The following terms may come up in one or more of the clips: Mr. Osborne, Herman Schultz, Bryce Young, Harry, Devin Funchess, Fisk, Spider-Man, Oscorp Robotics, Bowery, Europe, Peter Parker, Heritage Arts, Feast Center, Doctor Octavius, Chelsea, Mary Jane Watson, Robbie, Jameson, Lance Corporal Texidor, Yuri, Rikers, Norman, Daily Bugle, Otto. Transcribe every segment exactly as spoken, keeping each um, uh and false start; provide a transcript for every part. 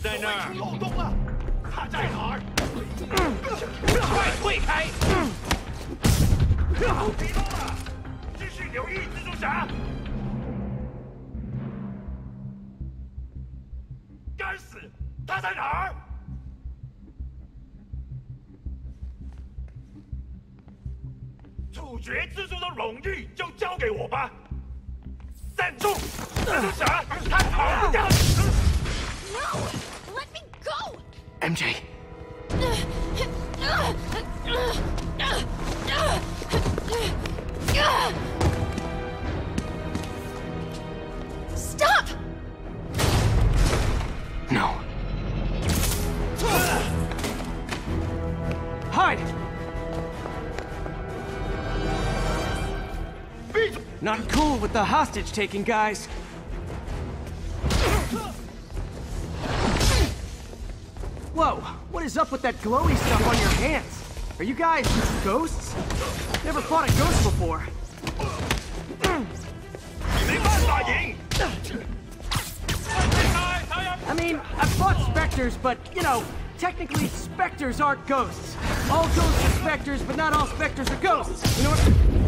在那儿。漏洞了，他在哪儿？快退开！我疲劳了，继续留意蜘蛛侠。该死，他在哪儿？ 处决蜘蛛的荣誉就交给我吧！站住！蜘蛛侠，他跑不掉。No, let me go. M J. Stop. No. Hide. Not cool with the hostage-taking, guys. Whoa, what is up with that glowy stuff on your hands? Are you guys ghosts? Never fought a ghost before. I mean, I've fought specters, but, you know, technically specters aren't ghosts. All ghosts are specters, but not all specters are ghosts. You know what?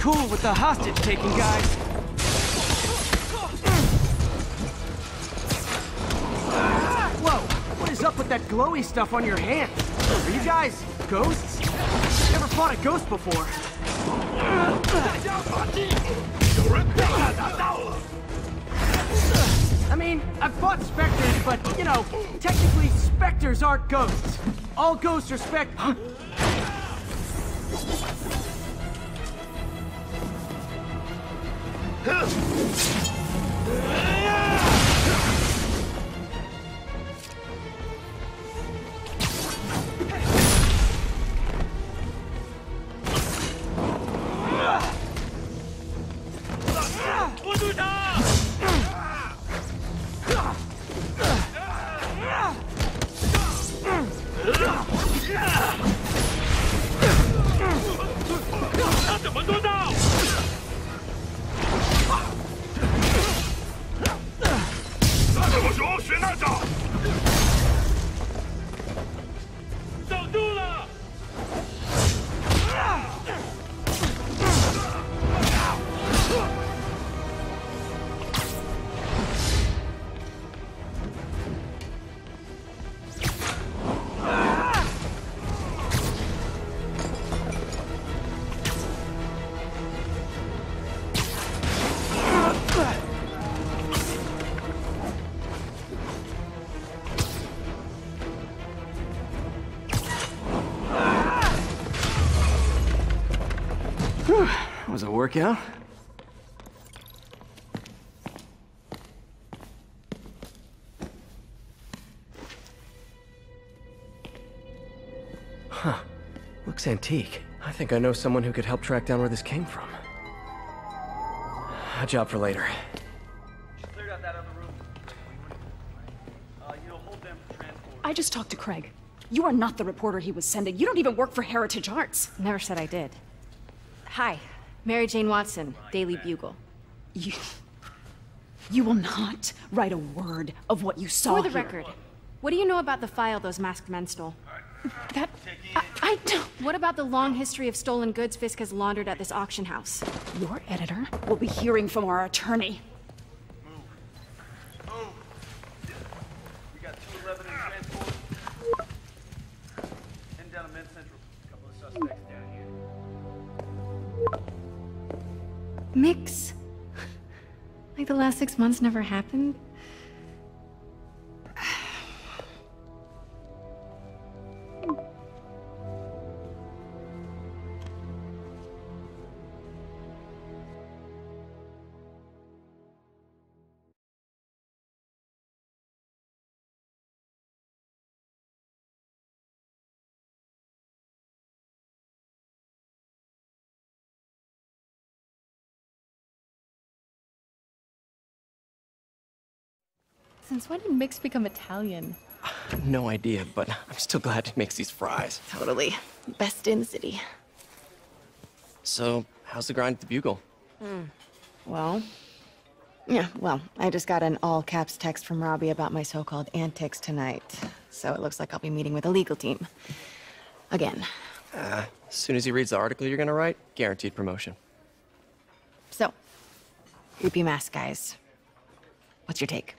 Cool with the hostage-taking, guys. Whoa, what is up with that glowy stuff on your hands? Are you guys ghosts? Never fought a ghost before. I mean, I've fought specters, but, you know, technically specters aren't ghosts. All ghosts are spect- huh? Was a workout. Huh. Looks antique. I think I know someone who could help track down where this came from. A job for later. I just talked to Craig. You are not the reporter he was sending. You don't even work for Heritage Arts. Never said I did. Hi. Mary Jane Watson, Daily Bugle. You... You will not write a word of what you saw. For the here. record, what do you know about the file those masked men stole? That... I, I don't... What about the long history of stolen goods Fisk has laundered at this auction house? Your editor will be hearing from our attorney. Move. Move. We got two eleven in transport. ten down in Mid Central. A couple of suspects down here. Mix. Like the last six months never happened. Since when did Mix become Italian? No idea, but I'm still glad he makes these fries. Totally. Best in the city. So, how's the grind at the Bugle? Hmm. Well... Yeah, well, I just got an all-caps text from Robbie about my so-called antics tonight. So it looks like I'll be meeting with a legal team. Again. Uh, as soon as he reads the article you're gonna write, guaranteed promotion. So, creepy mask guys. What's your take?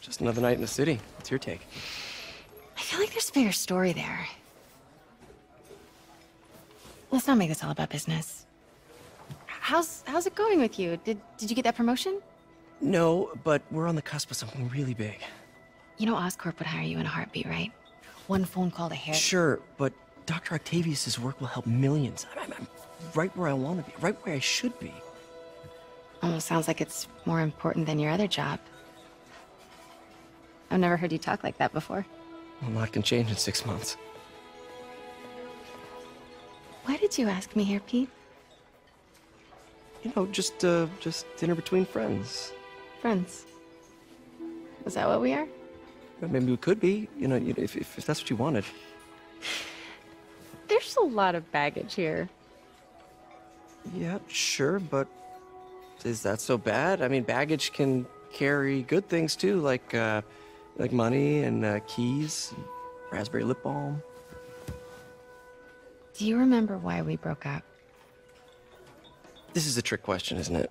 Just another night in the city. What's your take? I feel like there's a bigger story there. Let's not make this all about business. How's how's it going with you? Did did you get that promotion? No, but we're on the cusp of something really big. You know Oscorp would hire you in a heartbeat, right? One phone call to Harry. Sure, but Doctor Octavius's work will help millions. I'm, I'm right where I want to be, right where I should be. Almost sounds like it's more important than your other job. I've never heard you talk like that before. A lot can change in six months. Why did you ask me here, Pete? You know, just, uh, just dinner between friends. Friends? Is that what we are? Maybe we could be, you know, if, if, if that's what you wanted. There's a lot of baggage here. Yeah, sure, but is that so bad? I mean, baggage can carry good things, too, like, uh, like money and uh, keys, and raspberry lip balm. Do you remember why we broke up? This is a trick question, isn't it?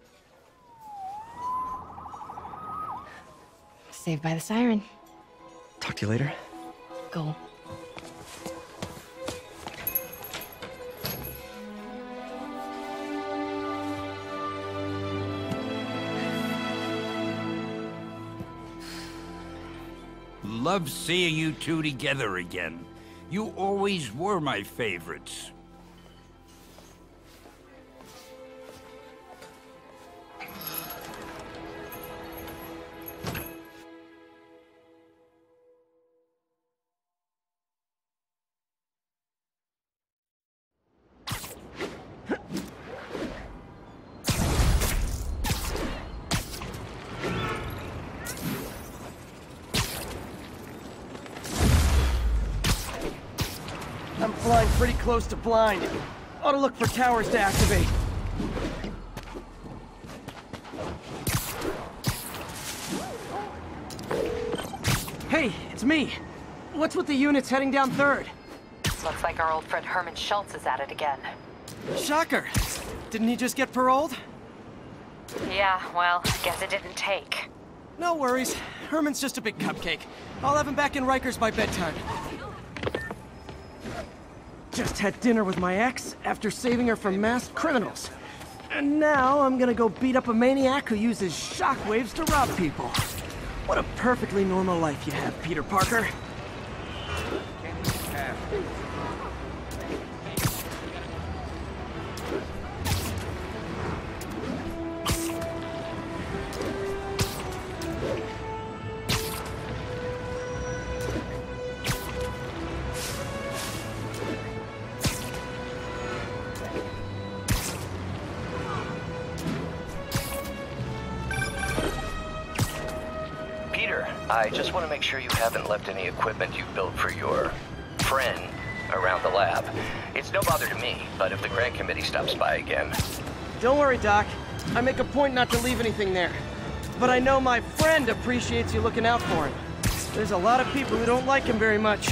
Saved by the siren. Talk to you later. Go. Love seeing you two together again. You always were my favorites. Close to blind. Ought to look for towers to activate. Hey, it's me. What's with the units heading down third? Looks like our old friend Herman Schultz is at it again. Shocker! Didn't he just get paroled? Yeah, well, guess it didn't take. No worries. Herman's just a big cupcake. I'll have him back in Rikers by bedtime. Just had dinner with my ex after saving her from masked criminals. And now I'm gonna go beat up a maniac who uses shockwaves to rob people. What a perfectly normal life you have, Peter Parker. I just want to make sure you haven't left any equipment you've built for your friend around the lab. It's no bother to me, but if the grant committee stops by again... Don't worry, Doc. I make a point not to leave anything there. But I know my friend appreciates you looking out for him. There's a lot of people who don't like him very much.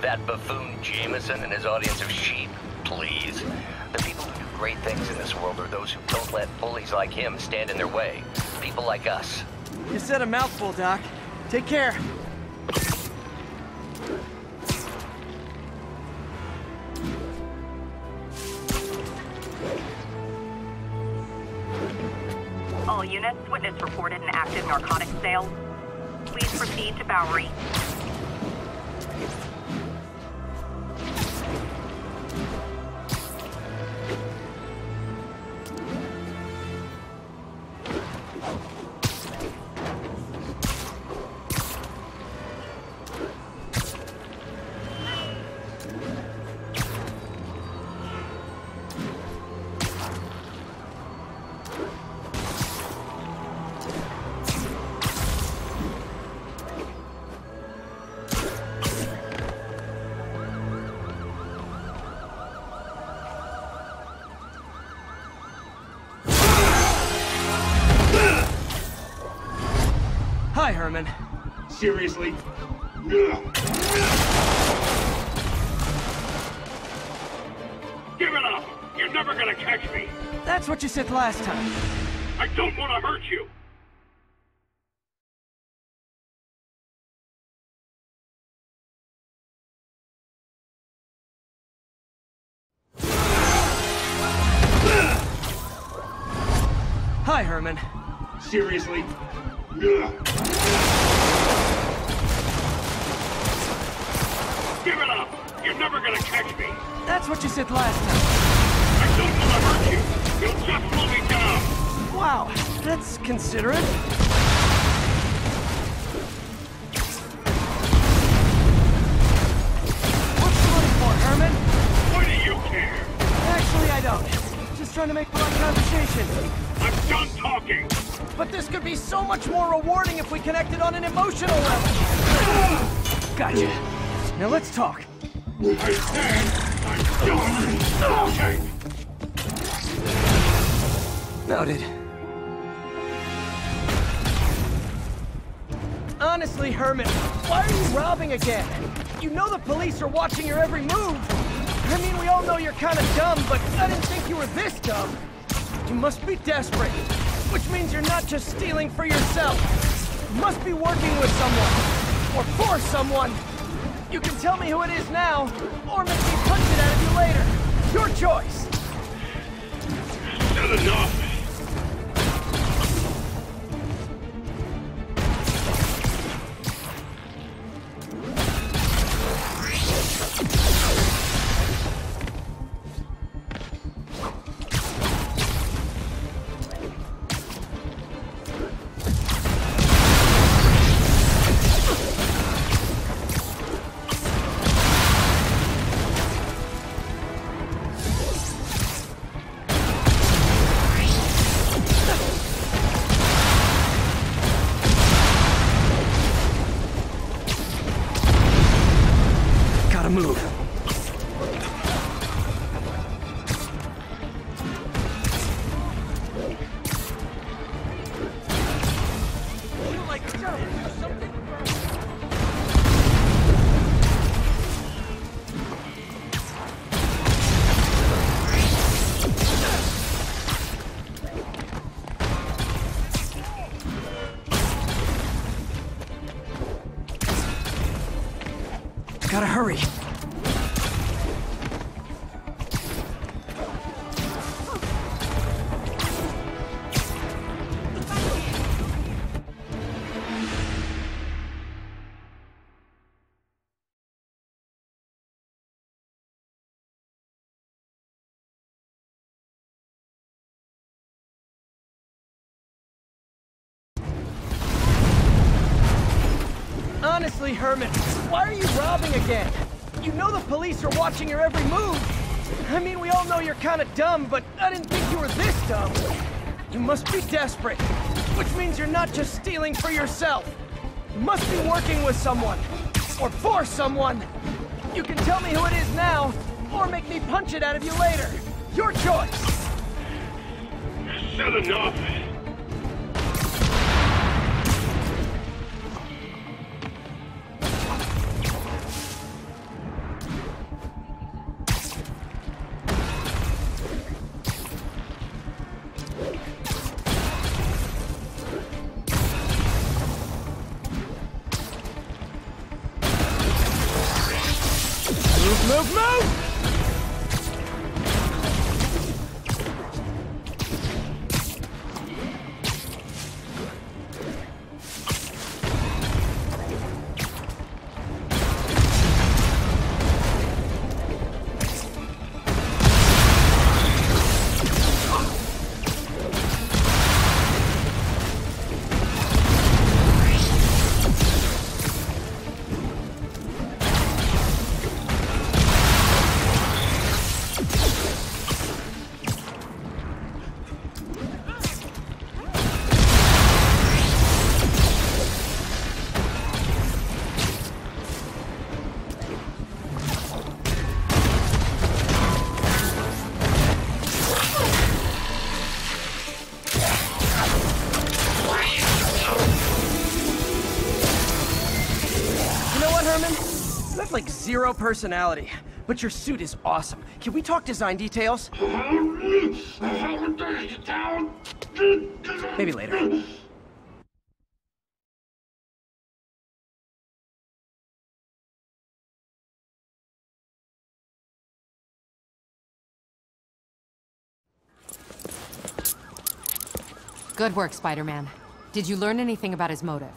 That buffoon Jameson and his audience of sheep, please. The people who do great things in this world are those who don't let bullies like him stand in their way. People like us. You said a mouthful, Doc. Take care. All units, witness reported an active narcotics sale. Please proceed to Bowery. try, Herman. Seriously? Give it up! You're never gonna catch me! That's what you said last time. I don't want to hurt you! Hi, Herman. Seriously? Give it up! You're never gonna catch me! That's what you said last time. I don't want to hurt you! You'll just blow me down! Wow, that's considerate. What's the money for, Herman? Why do you care? Actually, I don't. Just trying to make polite conversation. I'm done talking! But this could be so much more rewarding if we connected on an emotional level! Gotcha. Now let's talk. I said I'm done talking! Noted. Honestly, Herman, why are you robbing again? You know the police are watching your every move! I mean, we all know you're kinda dumb, but I didn't think you were this dumb! You must be desperate, which means you're not just stealing for yourself. You must be working with someone, or for someone. You can tell me who it is now, or make me punch it out of you later. Your choice. Not enough. Gotta hurry. Honestly, Herman, why are you robbing again? You know the police are watching your every move. I mean, we all know you're kind of dumb, but I didn't think you were this dumb. You must be desperate, which means you're not just stealing for yourself. You must be working with someone, or for someone. You can tell me who it is now, or make me punch it out of you later. Your choice. Not enough. zero personality, but your suit is awesome. Can we talk design details? Maybe later. Good work, Spider-Man. Did you learn anything about his motive?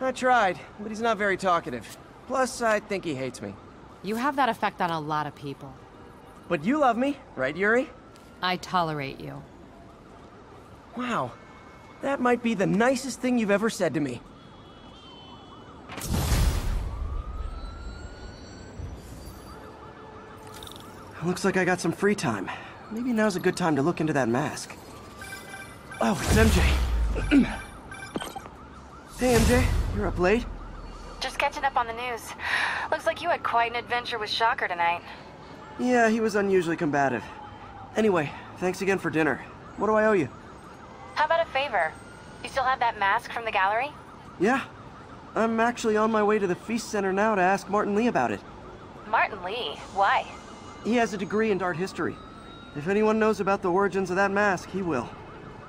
I tried, but he's not very talkative. Plus, I think he hates me. You have that effect on a lot of people. But you love me, right, Yuri? I tolerate you. Wow. That might be the nicest thing you've ever said to me. Looks like I got some free time. Maybe now's a good time to look into that mask. Oh, it's M J. Hey, M J. You're up late? Just catching up on the news. Looks like you had quite an adventure with Shocker tonight. Yeah, he was unusually combative. Anyway, thanks again for dinner. What do I owe you? How about a favor? You still have that mask from the gallery? Yeah. I'm actually on my way to the Feast Center now to ask Martin Lee about it. Martin Lee? Why? He has a degree in art history. If anyone knows about the origins of that mask, he will.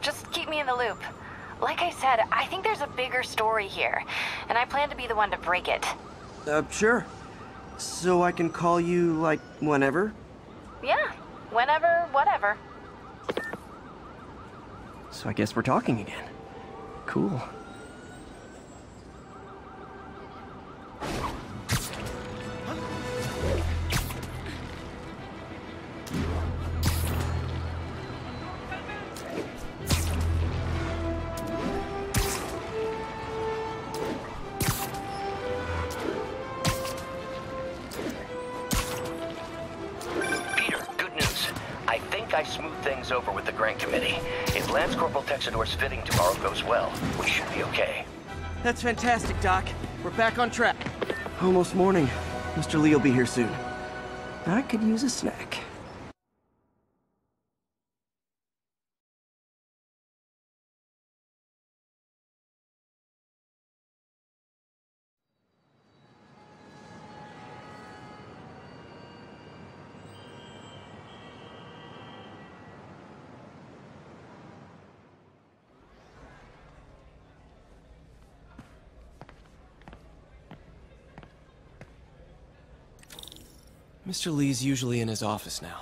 Just keep me in the loop. Like I said, I think there's a bigger story here, and I plan to be the one to break it. Uh, sure. So I can call you, like, whenever? Yeah. Whenever, whatever. So I guess we're talking again. Cool. Over with the grant committee. If Lance Corporal Texidor's fitting tomorrow goes well, we should be okay. That's fantastic, Doc. We're back on track. Almost morning. Mister Lee will be here soon. I could use a snack. Mister Lee's usually in his office now.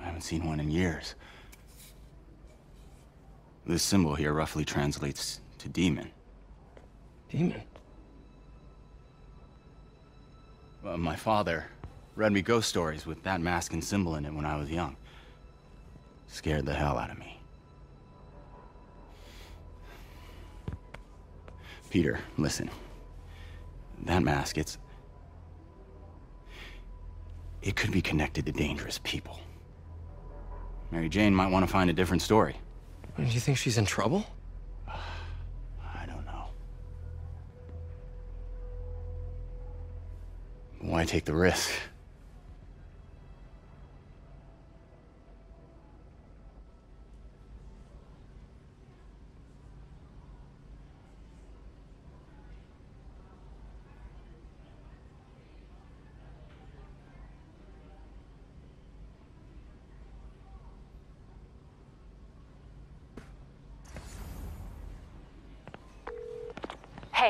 I haven't seen one in years. This symbol here roughly translates to demon. Demon? Well, my father read me ghost stories with that mask and symbol in it when I was young. Scared the hell out of me. Peter, listen. That mask, it's... it could be connected to dangerous people. Mary Jane might want to find a different story. Do you think she's in trouble? I don't know. Why take the risk?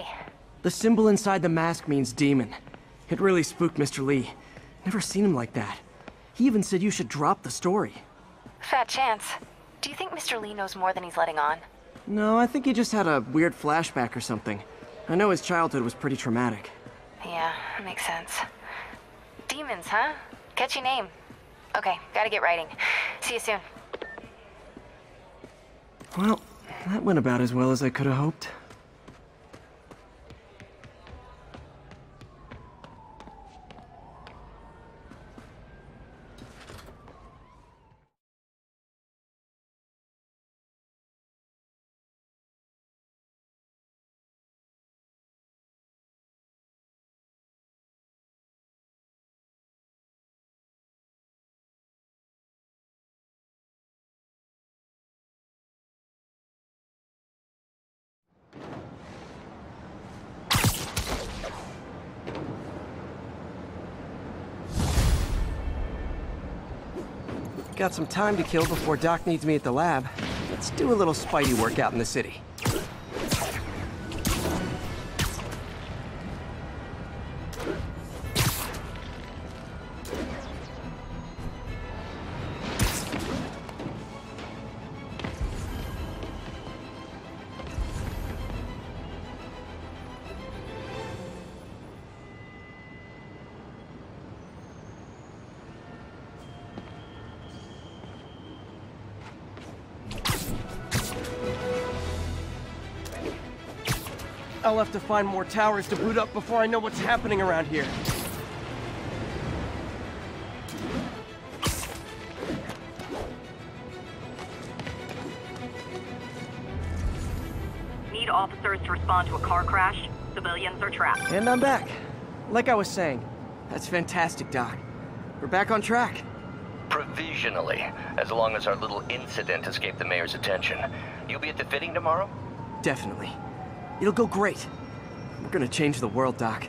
way? The symbol inside the mask means demon. It really spooked Mister Lee. Never seen him like that. He even said you should drop the story. Fat chance. Do you think Mister Lee knows more than he's letting on? No, I think he just had a weird flashback or something. I know his childhood was pretty traumatic. Yeah, makes sense. Demons, huh? Catchy name. Okay, gotta get writing. See you soon. Well, that went about as well as I could have hoped. Got some time to kill before Doc needs me at the lab. Let's do a little Spidey work out in the city. I'll have to find more towers to boot up before I know what's happening around here. Need officers to respond to a car crash. Civilians are trapped. And I'm back. Like I was saying, that's fantastic, Doc. We're back on track. Provisionally, as long as our little incident escaped the mayor's attention. You'll be at the fitting tomorrow? Definitely. It'll go great. We're gonna change the world, Doc.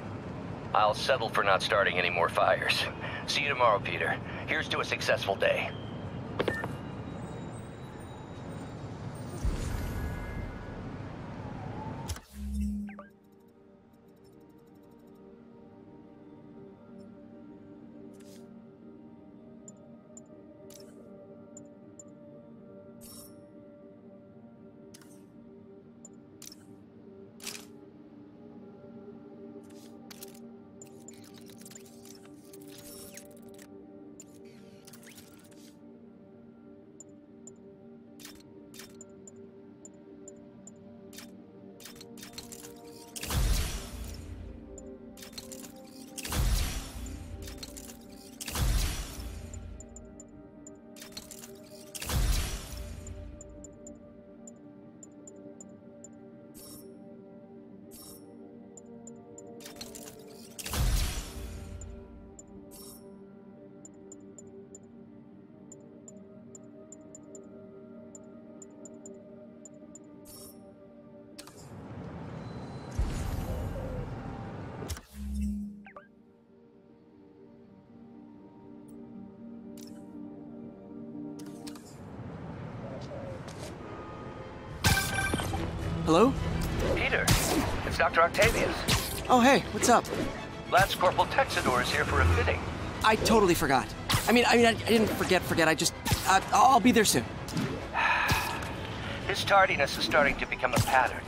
I'll settle for not starting any more fires. See you tomorrow, Peter. Here's to a successful day. Hello? Peter, it's Doctor Octavius. Oh, hey, what's up? Lance Corporal Texidor is here for a fitting. I totally forgot. I mean, I mean, I didn't forget, forget, I just... Uh, I'll be there soon. His tardiness is starting to become a pattern.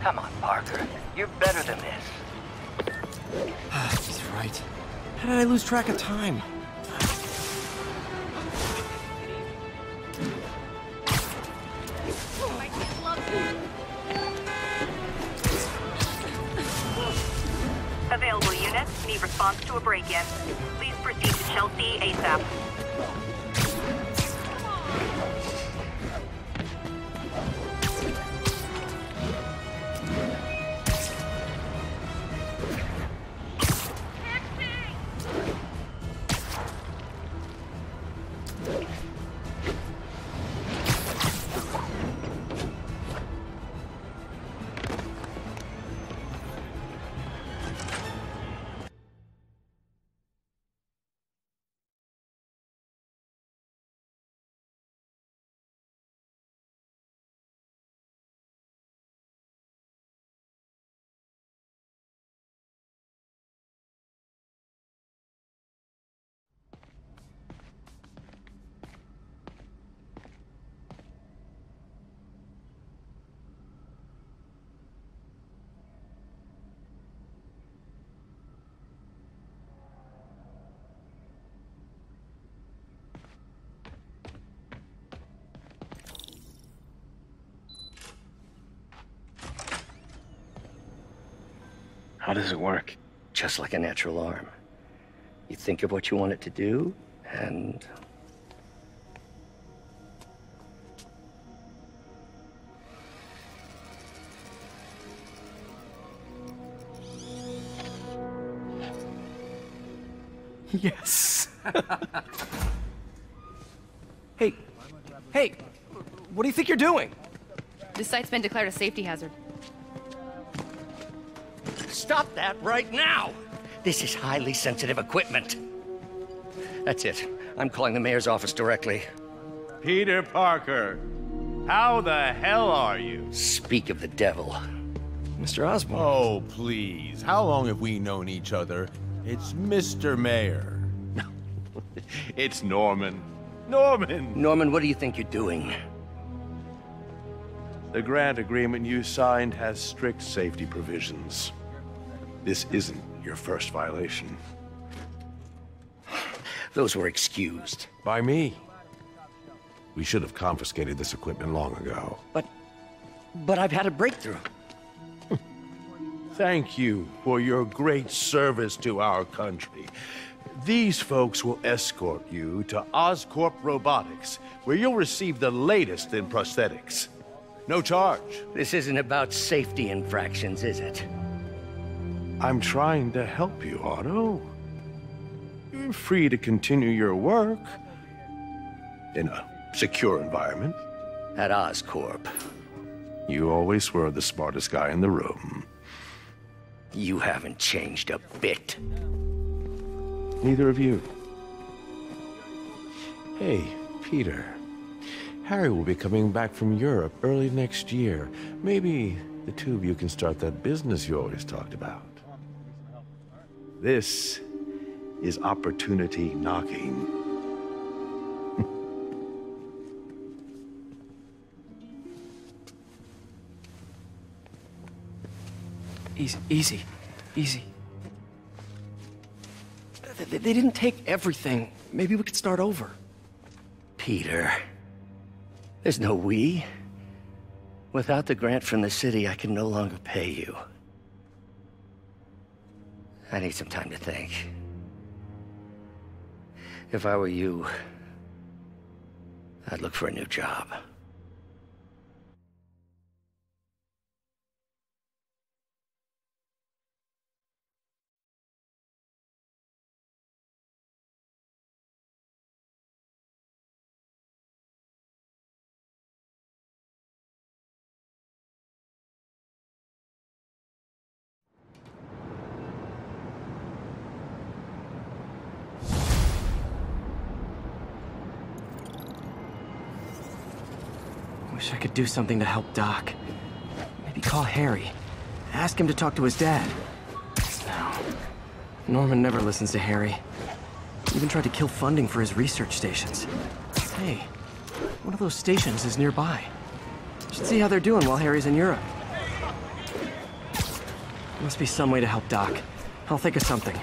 Come on, Parker. You're better than this. He's right. How did I lose track of time? To a break-in. Please proceed to Chelsea ASAP. How does it work? Just like a natural arm. You think of what you want it to do, and... Yes. Hey, hey, what do you think you're doing? This site's been declared a safety hazard. Stop that right now! This is highly sensitive equipment. That's it. I'm calling the mayor's office directly. Peter Parker, how the hell are you? Speak of the devil. Mister Osborne. Oh, please. How long have we known each other? It's Mister Mayor. No. It's Norman. Norman! Norman, what do you think you're doing? The grant agreement you signed has strict safety provisions. This isn't your first violation. Those were excused. By me. We should have confiscated this equipment long ago. But... but I've had a breakthrough. Thank you for your great service to our country. These folks will escort you to Oscorp Robotics, where you'll receive the latest in prosthetics. No charge. This isn't about safety infractions, is it? I'm trying to help you, Otto. You're free to continue your work in a secure environment. At Oscorp. You always were the smartest guy in the room. You haven't changed a bit. Neither of you. Hey, Peter. Harry will be coming back from Europe early next year. Maybe the two of you can start that business you always talked about. This is opportunity knocking. Easy, easy, easy. They, they didn't take everything. Maybe we could start over. Peter, there's no we. Without the grant from the city, I can no longer pay you. I need some time to think. If I were you, I'd look for a new job. I could do something to help Doc. Maybe call Harry. Ask him to talk to his dad. No. Norman never listens to Harry. Even tried to kill funding for his research stations. Hey, one of those stations is nearby. Should see how they're doing while Harry's in Europe. There must be some way to help Doc. I'll think of something.